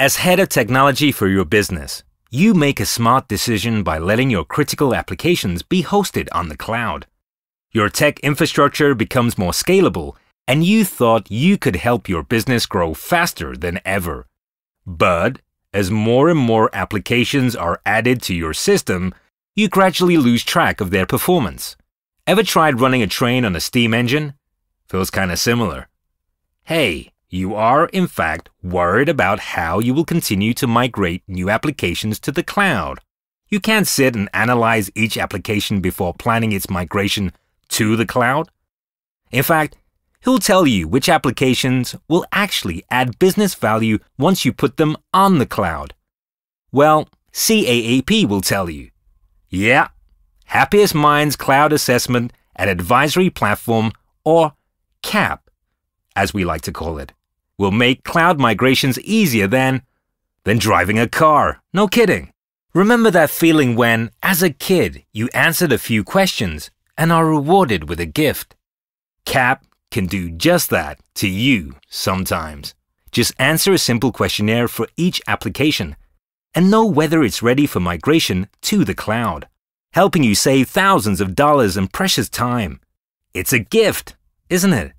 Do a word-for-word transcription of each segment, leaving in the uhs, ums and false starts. As head of technology for your business, you make a smart decision by letting your critical applications be hosted on the cloud. Your tech infrastructure becomes more scalable, and you thought you could help your business grow faster than ever. But as more and more applications are added to your system, you gradually lose track of their performance. Ever tried running a train on a steam engine? Feels kind of similar. Hey, you are, in fact, worried about how you will continue to migrate new applications to the cloud. You can't sit and analyze each application before planning its migration to the cloud. In fact, he'll tell you which applications will actually add business value once you put them on the cloud. Well, C A A P will tell you. Yeah, Happiest Minds Cloud Assessment and Advisory Platform, or C A A P, as we like to call it, will make cloud migrations easier than, than driving a car. No kidding. Remember that feeling when, as a kid, you answered a few questions and are rewarded with a gift? C A A P can do just that to you sometimes. Just answer a simple questionnaire for each application and know whether it's ready for migration to the cloud, helping you save thousands of dollars and precious time. It's a gift, isn't it?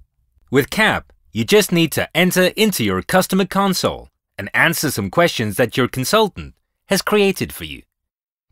With C A A P, you just need to enter into your customer console and answer some questions that your consultant has created for you.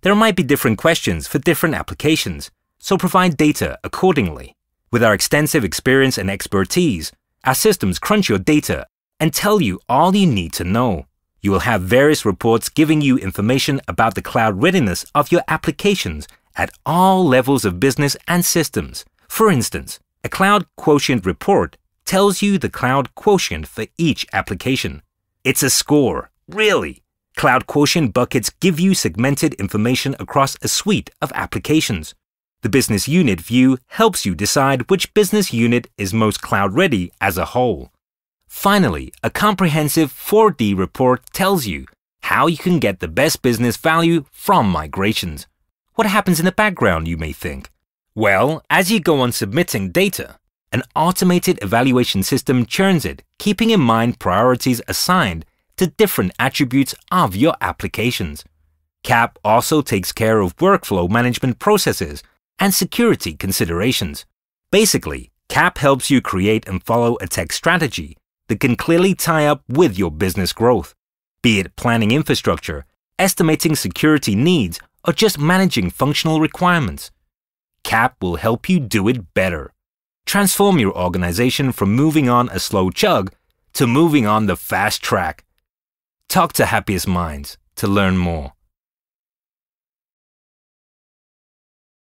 There might be different questions for different applications, so provide data accordingly. With our extensive experience and expertise, our systems crunch your data and tell you all you need to know. You will have various reports giving you information about the cloud readiness of your applications at all levels of business and systems. For instance, a cloud quotient report tells you the cloud quotient for each application. It's a score, really. Cloud quotient buckets give you segmented information across a suite of applications. The business unit view helps you decide which business unit is most cloud ready as a whole. Finally, a comprehensive four D report tells you how you can get the best business value from migrations. What happens in the background, you may think? Well, as you go on submitting data, an automated evaluation system churns it, keeping in mind priorities assigned to different attributes of your applications. C A A P also takes care of workflow management processes and security considerations. Basically, C A A P helps you create and follow a tech strategy that can clearly tie up with your business growth, be it planning infrastructure, estimating security needs, or just managing functional requirements. C A A P will help you do it better. Transform your organization from moving on a slow chug to moving on the fast track. Talk to Happiest Minds to learn more.